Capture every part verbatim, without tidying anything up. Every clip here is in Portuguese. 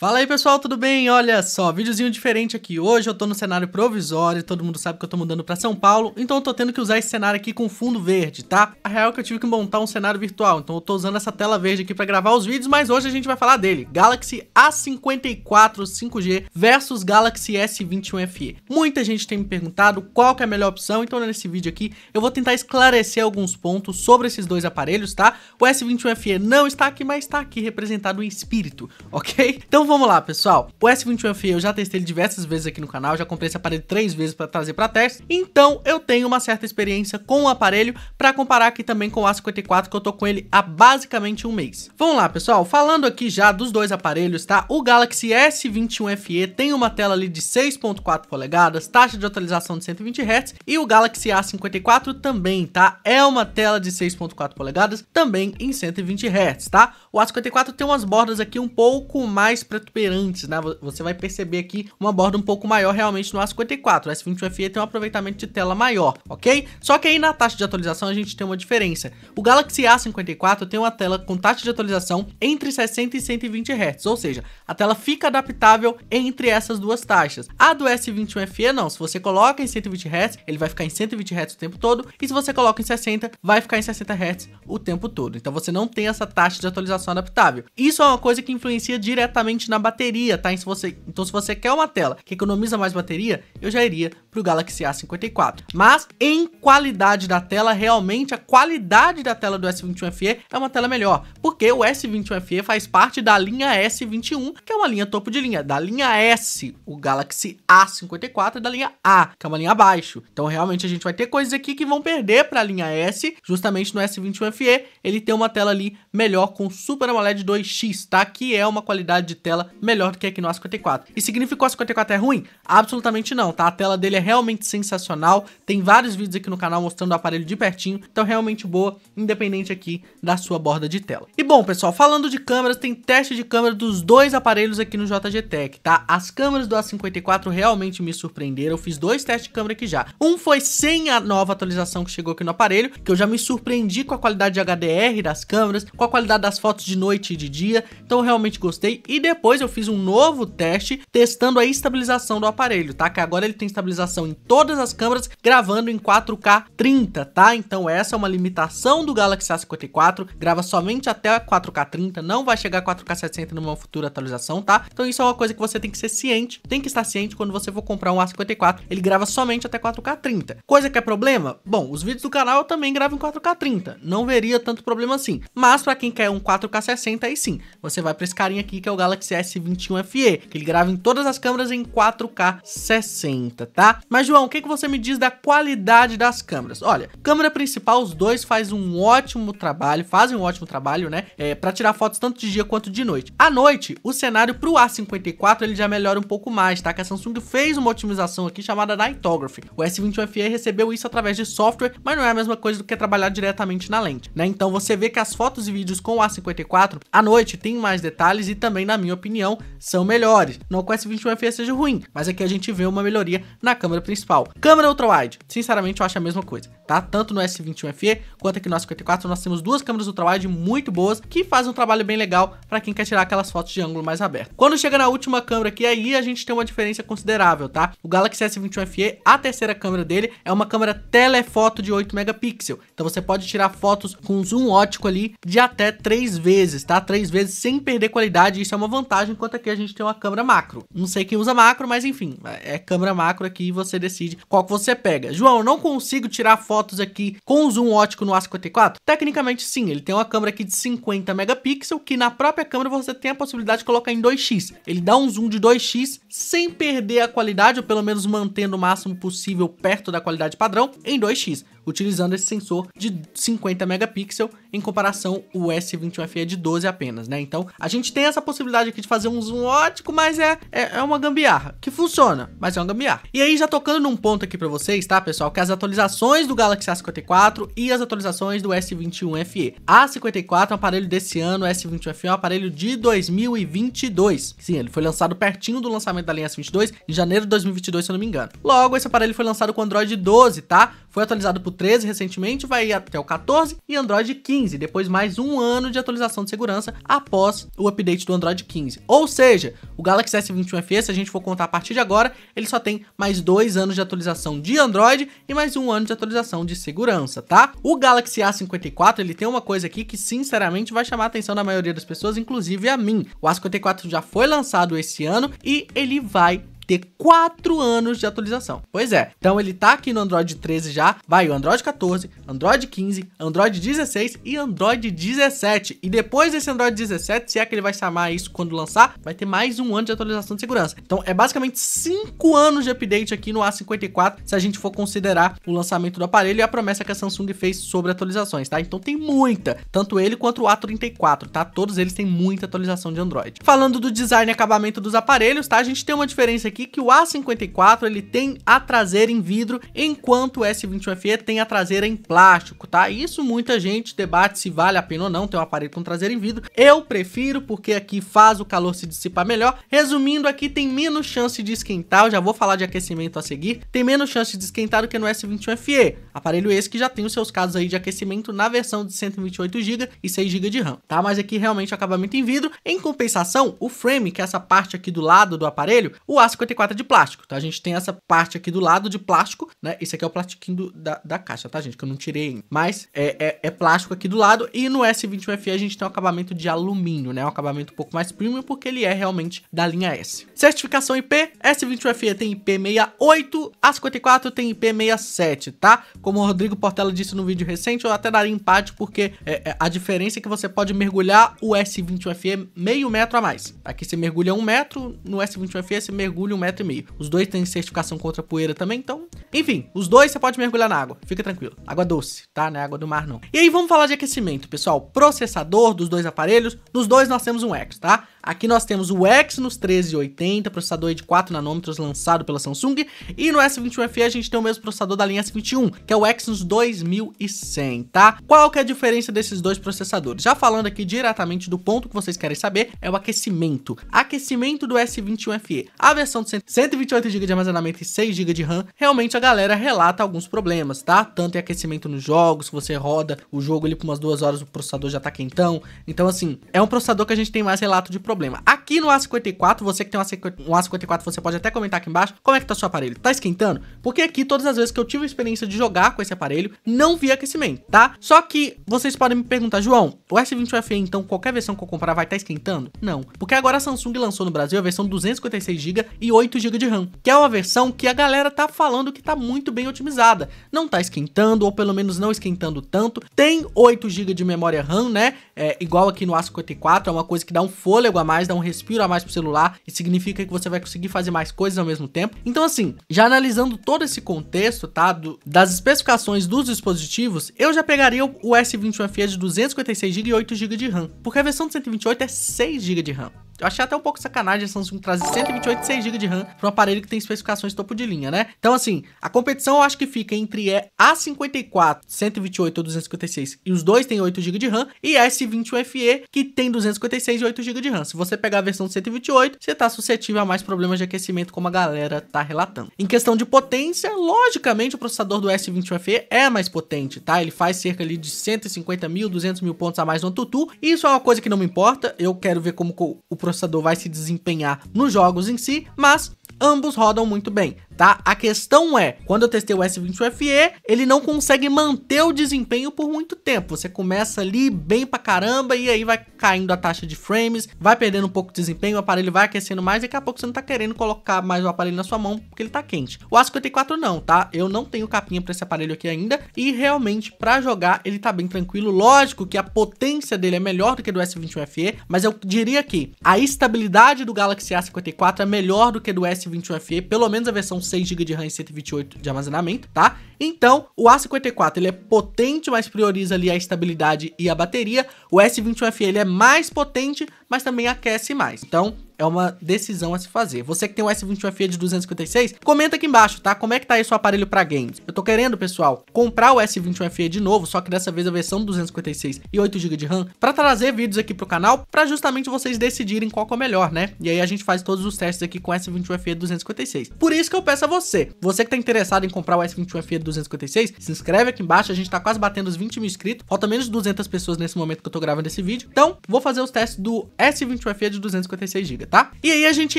Fala aí pessoal, tudo bem? Olha só, videozinho diferente aqui. Hoje eu tô no cenário provisório, todo mundo sabe que eu tô mudando pra São Paulo, então eu tô tendo que usar esse cenário aqui com fundo verde, tá? A real é que eu tive que montar um cenário virtual, então eu tô usando essa tela verde aqui pra gravar os vídeos, mas hoje a gente vai falar dele. Galaxy A cinquenta e quatro cinco G versus Galaxy S vinte e um F E. Muita gente tem me perguntado qual que é a melhor opção, então nesse vídeo aqui eu vou tentar esclarecer alguns pontos sobre esses dois aparelhos, tá? O S vinte e um F E não está aqui, mas está aqui representado em espírito, ok? Então vamos lá, pessoal. O S vinte e um F E eu já testei ele diversas vezes aqui no canal, já comprei esse aparelho três vezes para trazer para teste, então eu tenho uma certa experiência com o aparelho para comparar aqui também com o A cinquenta e quatro, que eu tô com ele há basicamente um mês. Vamos lá, pessoal. Falando aqui já dos dois aparelhos, tá? O Galaxy S vinte e um F E tem uma tela ali de seis ponto quatro polegadas, taxa de atualização de cento e vinte hertz, e o Galaxy A cinquenta e quatro também, tá? É uma tela de seis ponto quatro polegadas, também em cento e vinte hertz, tá? O A cinquenta e quatro tem umas bordas aqui um pouco mais protuberantes, né? Você vai perceber aqui uma borda um pouco maior realmente no A cinquenta e quatro. O S vinte e um F E tem um aproveitamento de tela maior, ok? Só que aí na taxa de atualização a gente tem uma diferença. O Galaxy A cinquenta e quatro tem uma tela com taxa de atualização entre sessenta e cento e vinte hertz, ou seja, a tela fica adaptável entre essas duas taxas. A do S vinte e um F E não, se você coloca em cento e vinte hertz, ele vai ficar em cento e vinte hertz o tempo todo, e se você coloca em sessenta, vai ficar em sessenta hertz o tempo todo. Então você não tem essa taxa de atualização adaptável. Isso é uma coisa que influencia diretamente na bateria, tá? Se você... Então se você quer uma tela que economiza mais bateria, eu já iria pro Galaxy A cinquenta e quatro. Mas em qualidade da tela, realmente a qualidade da tela do S vinte e um F E é uma tela melhor, porque o S vinte e um F E faz parte da linha S vinte e um, que é uma linha topo de linha. Da linha S, o Galaxy A cinquenta e quatro é da linha A, que é uma linha abaixo. Então realmente a gente vai ter coisas aqui que vão perder pra linha S. Justamente no S vinte e um F E ele tem uma tela ali melhor com Super AMOLED dois X, tá? Que é uma qualidade de tela melhor do que aqui no A cinquenta e quatro. E significa que o A cinquenta e quatro é ruim? Absolutamente não, tá? A tela dele é realmente sensacional, tem vários vídeos aqui no canal mostrando o aparelho de pertinho, então realmente boa, independente aqui da sua borda de tela. E bom, pessoal, falando de câmeras, tem teste de câmera dos dois aparelhos aqui no J G Tech, tá? As câmeras do A cinquenta e quatro realmente me surpreenderam, eu fiz dois testes de câmera aqui já. Um foi sem a nova atualização que chegou aqui no aparelho, que eu já me surpreendi com a qualidade de H D R das câmeras, com a qualidade das fotos de noite e de dia, então eu realmente gostei. E depois Depois eu fiz um novo teste testando a estabilização do aparelho, tá? Que agora ele tem estabilização em todas as câmeras, gravando em quatro K trinta, tá? Então essa é uma limitação do Galaxy A cinquenta e quatro, grava somente até quatro K trinta, não vai chegar a quatro K sessenta numa futura atualização, tá? Então isso é uma coisa que você tem que ser ciente, tem que estar ciente quando você for comprar um A cinquenta e quatro, ele grava somente até quatro K trinta. Coisa que é problema? Bom, os vídeos do canal eu também gravo em quatro K trinta, não veria tanto problema assim, mas pra quem quer um quatro K sessenta, aí sim, você vai pra esse carinha aqui que é o Galaxy S vinte e um F E, que ele grava em todas as câmeras em quatro K sessenta, tá? Mas João, o que, que você me diz da qualidade das câmeras? Olha, câmera principal, os dois fazem um ótimo trabalho, fazem um ótimo trabalho, né? É, pra tirar fotos tanto de dia quanto de noite. À noite, o cenário pro A cinquenta e quatro, ele já melhora um pouco mais, tá? Que a Samsung fez uma otimização aqui chamada Nightography. O S vinte e um F E recebeu isso através de software, mas não é a mesma coisa do que trabalhar diretamente na lente, né? Então você vê que as fotos e vídeos com o A cinquenta e quatro, à noite tem mais detalhes e também, na minha opinião, opinião, são melhores. Não que o S vinte e um F E seja ruim, mas aqui a gente vê uma melhoria na câmera principal. Câmera ultrawide, sinceramente eu acho a mesma coisa, tá? Tanto no S vinte e um F E quanto aqui no A cinquenta e quatro nós temos duas câmeras ultrawide muito boas, que fazem um trabalho bem legal para quem quer tirar aquelas fotos de ângulo mais aberto. Quando chega na última câmera aqui, aí a gente tem uma diferença considerável, tá? O Galaxy S vinte e um F E, a terceira câmera dele é uma câmera telefoto de oito megapixels, então você pode tirar fotos com zoom ótico ali de até três vezes, tá? três vezes sem perder qualidade, isso é uma vantagem. Enquanto aqui a gente tem uma câmera macro. Não sei quem usa macro, mas enfim, é câmera macro aqui e você decide qual que você pega. João, eu não consigo tirar fotos aqui com zoom ótico no A cinquenta e quatro? Tecnicamente sim, ele tem uma câmera aqui de cinquenta megapixels, que na própria câmera você tem a possibilidade de colocar em dois X. Ele dá um zoom de dois X sem perder a qualidade, ou pelo menos mantendo o máximo possível perto da qualidade padrão em dois X, utilizando esse sensor de cinquenta megapixels, em comparação o S vinte e um F E é de doze apenas, né? Então a gente tem essa possibilidade aqui de fazer um zoom ótico, mas é, é, é uma gambiarra, que funciona, mas é uma gambiarra. E aí já tocando num ponto aqui pra vocês, tá pessoal, que as atualizações do Galaxy A cinquenta e quatro e as atualizações do S vinte e um F E. A cinquenta e quatro é um aparelho desse ano, o S vinte e um F E é um aparelho de dois mil e vinte e dois. Sim, ele foi lançado pertinho do lançamento da linha S vinte e dois, em janeiro de dois mil e vinte e dois, se eu não me engano. Logo, esse aparelho foi lançado com Android doze, tá? Foi atualizado para o treze recentemente, vai ir até o quatorze e Android quinze, depois mais um ano de atualização de segurança após o update do Android quinze. Ou seja, o Galaxy S vinte e um F E, se a gente for contar a partir de agora, ele só tem mais dois anos de atualização de Android e mais um ano de atualização de segurança, tá? O Galaxy A cinquenta e quatro, ele tem uma coisa aqui que sinceramente vai chamar a atenção da maioria das pessoas, inclusive a mim. O A cinquenta e quatro já foi lançado esse ano e ele vai ter quatro anos de atualização. Pois é, então ele tá aqui no Android treze já, vai o Android quatorze, Android quinze, Android dezesseis e Android dezessete. E depois desse Android dezessete, se é que ele vai chamar isso quando lançar, vai ter mais um ano de atualização de segurança. Então é basicamente cinco anos de update aqui no A cinquenta e quatro, se a gente for considerar o lançamento do aparelho e a promessa que a Samsung fez sobre atualizações, tá? Então tem muita, tanto ele quanto o A trinta e quatro, tá? Todos eles têm muita atualização de Android. Falando do design e acabamento dos aparelhos, tá? A gente tem uma diferença aqui que o A cinquenta e quatro ele tem a traseira em vidro, enquanto o S vinte e um F E tem a traseira em plástico, tá? Isso muita gente debate se vale a pena ou não ter um aparelho com traseira em vidro. Eu prefiro porque aqui faz o calor se dissipar melhor. Resumindo, aqui tem menos chance de esquentar, eu já vou falar de aquecimento a seguir, tem menos chance de esquentar do que no S vinte e um F E, aparelho esse que já tem os seus casos aí de aquecimento na versão de cento e vinte e oito gigas e seis gigas de RAM, tá? Mas aqui realmente o acabamento em vidro. Em compensação, o frame, que é essa parte aqui do lado do aparelho, o A cinquenta e quatro de plástico, tá? A gente tem essa parte aqui do lado de plástico, né? Esse aqui é o plastiquinho do, da, da caixa, tá, gente? Que eu não tirei, mas é, é, é plástico aqui do lado. E no S vinte e um F E a gente tem um acabamento de alumínio, né? Um acabamento um pouco mais premium, porque ele é realmente da linha S. Certificação I P, S vinte e um F E tem I P sessenta e oito, A cinquenta e quatro tem I P sessenta e sete, tá? Como o Rodrigo Portela disse no vídeo recente, eu até daria empate, porque é, é, a diferença é que você pode mergulhar o S vinte e um F E meio metro a mais. Aqui você mergulha um metro, no S vinte e um F E você mergulha um metro e meio. Os dois têm certificação contra poeira também, então... Enfim, os dois você pode mergulhar na água, fica tranquilo. Água doce, tá? Não é água do mar, não. E aí vamos falar de aquecimento, pessoal. Processador dos dois aparelhos, nos dois nós temos um Exynos, tá? Aqui nós temos o Exynos treze oitenta, processador de quatro nanômetros lançado pela Samsung. E no S vinte e um F E a gente tem o mesmo processador da linha S vinte e um, que é o Exynos dois mil e cem, tá? Qual que é a diferença desses dois processadores? Já falando aqui diretamente do ponto que vocês querem saber, é o aquecimento. Aquecimento do S vinte e um F E. A versão de cento e vinte e oito gigas de armazenamento e seis gigas de RAM, realmente a galera relata alguns problemas, tá? Tanto em aquecimento nos jogos, se você roda o jogo ali por umas duas horas, o processador já tá quentão. Então, assim, é um processador que a gente tem mais relato de problema. Aqui no A cinquenta e quatro, você que tem um A cinquenta e quatro, você pode até comentar aqui embaixo como é que tá seu aparelho. Tá esquentando? Porque aqui, todas as vezes que eu tive a experiência de jogar com esse aparelho, não vi aquecimento, tá? Só que vocês podem me perguntar, João, o S vinte e um F E, então, qualquer versão que eu comprar vai tá esquentando? Não. Porque agora a Samsung lançou no Brasil a versão duzentos e cinquenta e seis gigas e oito gigas de RAM, que é uma versão que a galera tá falando que tá muito bem otimizada, não tá esquentando, ou pelo menos não esquentando tanto. Tem oito gigas de memória RAM, né? É igual aqui no A cinquenta e quatro, é uma coisa que dá um fôlego a mais, dá um respiro a mais pro celular, e significa que você vai conseguir fazer mais coisas ao mesmo tempo. Então, assim, já analisando todo esse contexto, tá, do, das especificações dos dispositivos, eu já pegaria o, o S vinte e um F E de duzentos e cinquenta e seis gigas e oito gigas de RAM, porque a versão de cento e vinte e oito é seis gigas de RAM. Eu achei até um pouco sacanagem a Samsung trazer cento e vinte e oito e seis gigas de RAM para um aparelho que tem especificações topo de linha, né? Então, assim, a competição eu acho que fica entre A cinquenta e quatro, cento e vinte e oito ou duzentos e cinquenta e seis, e os dois têm oito gigas de RAM, e S vinte e um F E, que tem duzentos e cinquenta e seis e oito gigas de RAM. Se você pegar a versão de cento e vinte e oito, você tá suscetível a mais problemas de aquecimento, como a galera tá relatando. Em questão de potência, logicamente o processador do S vinte e um F E é mais potente, tá? Ele faz cerca ali de cento e cinquenta mil, duzentos mil pontos a mais no AnTuTu, e isso é uma coisa que não me importa. Eu quero ver como o processador O processador vai se desempenhar nos jogos em si, mas ambos rodam muito bem, tá? A questão é, quando eu testei o S vinte e um F E, ele não consegue manter o desempenho por muito tempo. Você começa ali bem pra caramba e aí vai caindo a taxa de frames, vai perdendo um pouco de desempenho, o aparelho vai aquecendo mais, daqui a pouco você não tá querendo colocar mais o aparelho na sua mão porque ele tá quente. O A cinquenta e quatro não, tá? Eu não tenho capinha pra esse aparelho aqui ainda e realmente pra jogar ele tá bem tranquilo. Lógico que a potência dele é melhor do que do S vinte e um F E, mas eu diria que a estabilidade do Galaxy A cinquenta e quatro é melhor do que do S vinte e um F E, pelo menos a versão seis gigas de RAM e cento e vinte e oito de armazenamento, tá? Então, o A cinquenta e quatro ele é potente, mas prioriza ali a estabilidade e a bateria. O S vinte e um F E ele é mais potente, mas também aquece mais. Então é uma decisão a se fazer. Você que tem um S vinte e um F E de duzentos e cinquenta e seis, comenta aqui embaixo, tá? Como é que tá aí seu aparelho para games? Eu tô querendo, pessoal, comprar o S vinte e um F E de novo, só que dessa vez a versão duzentos e cinquenta e seis e oito gigas de RAM, para trazer vídeos aqui pro canal, para justamente vocês decidirem qual que é o melhor, né? E aí a gente faz todos os testes aqui com o S vinte e um F E duzentos e cinquenta e seis. Por isso que eu peço a você, você que tá interessado em comprar o S vinte e um F E duzentos e cinquenta e seis, se inscreve aqui embaixo, a gente tá quase batendo os vinte mil inscritos, falta menos de duzentas pessoas nesse momento que eu tô gravando esse vídeo. Então, vou fazer os testes do S vinte e um F E de duzentos e cinquenta e seis gigas, tá? E aí a gente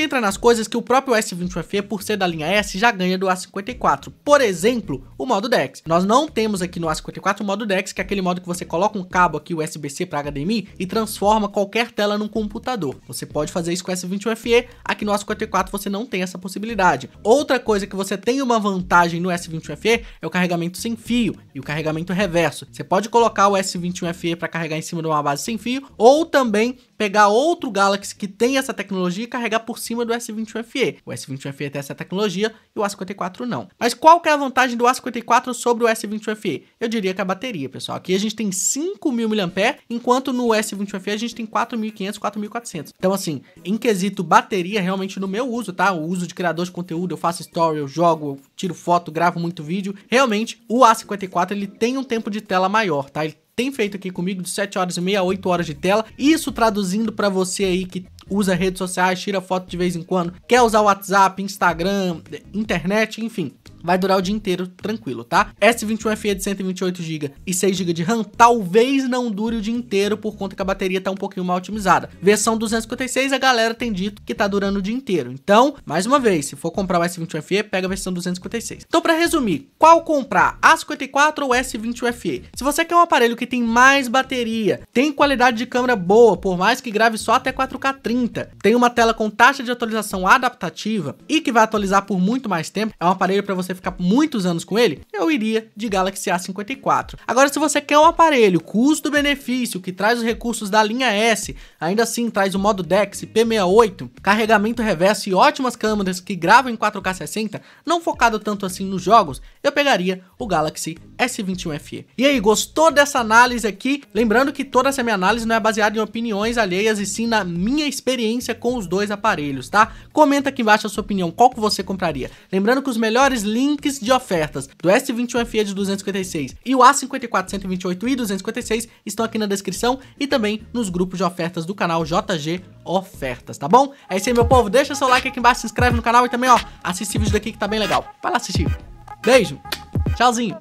entra nas coisas que o próprio S vinte e um F E, por ser da linha S, já ganha do A cinquenta e quatro. Por exemplo, o modo DeX. Nós não temos aqui no A cinquenta e quatro o modo DeX, que é aquele modo que você coloca um cabo aqui U S B C para H D M I e transforma qualquer tela num computador. Você pode fazer isso com o S vinte e um F E, aqui no A cinquenta e quatro você não tem essa possibilidade. Outra coisa que você tem uma vantagem no S vinte e um F E é o carregamento sem fio e o carregamento reverso. Você pode colocar o S vinte e um F E para carregar em cima de uma base sem fio ou também pegar outro Galaxy que tem essa tecnologia e carregar por cima do S vinte e um F E. O S vinte e um F E tem essa tecnologia e o A cinquenta e quatro não. Mas qual que é a vantagem do A cinquenta e quatro sobre o S vinte e um F E? Eu diria que a bateria, pessoal. Aqui a gente tem cinco mil miliampères-hora, enquanto no S vinte e um F E a gente tem quatro mil e quinhentos, quatro mil e quatrocentos. Então, assim, em quesito bateria, realmente no meu uso, tá? O uso de criador de conteúdo, eu faço story, eu jogo, eu tiro foto, gravo muito vídeo. Realmente, o A cinquenta e quatro, ele tem um tempo de tela maior, tá? Ele tem feito aqui comigo de sete horas e meia a oito horas de tela. Isso traduzindo para você aí que usa redes sociais, tira foto de vez em quando, quer usar WhatsApp, Instagram, internet, enfim, vai durar o dia inteiro tranquilo, tá? S vinte e um F E de cento e vinte e oito gigas e seis gigas de RAM talvez não dure o dia inteiro por conta que a bateria tá um pouquinho mal otimizada. Versão duzentos e cinquenta e seis, a galera tem dito que tá durando o dia inteiro. Então, mais uma vez, se for comprar o S vinte e um F E, pega a versão duzentos e cinquenta e seis. Então, pra resumir, qual comprar? A cinquenta e quatro ou S vinte e um F E? Se você quer um aparelho que tem mais bateria, tem qualidade de câmera boa, por mais que grave só até quatro K trinta, tem uma tela com taxa de atualização adaptativa e que vai atualizar por muito mais tempo, é um aparelho pra você ficar muitos anos com ele, eu iria de Galaxy A cinquenta e quatro. Agora, se você quer um aparelho custo-benefício que traz os recursos da linha S, ainda assim traz o modo DeX, P sessenta e oito, carregamento reverso e ótimas câmeras que gravam em quatro K sessenta, não focado tanto assim nos jogos, eu pegaria o Galaxy S vinte e um F E. E aí, gostou dessa análise aqui? Lembrando que toda essa minha análise não é baseada em opiniões alheias e sim na minha experiência com os dois aparelhos, tá? Comenta aqui embaixo a sua opinião, qual que você compraria. Lembrando que os melhores links links de ofertas do S vinte e um F E de duzentos e cinquenta e seis e o A cinquenta e quatro, cento e vinte e oito e duzentos e cinquenta e seis estão aqui na descrição e também nos grupos de ofertas do canal J G Ofertas, tá bom? É isso aí, meu povo, deixa seu like aqui embaixo, se inscreve no canal e também, ó, assiste esse vídeo daqui que tá bem legal. Vai lá assistir. Beijo, tchauzinho.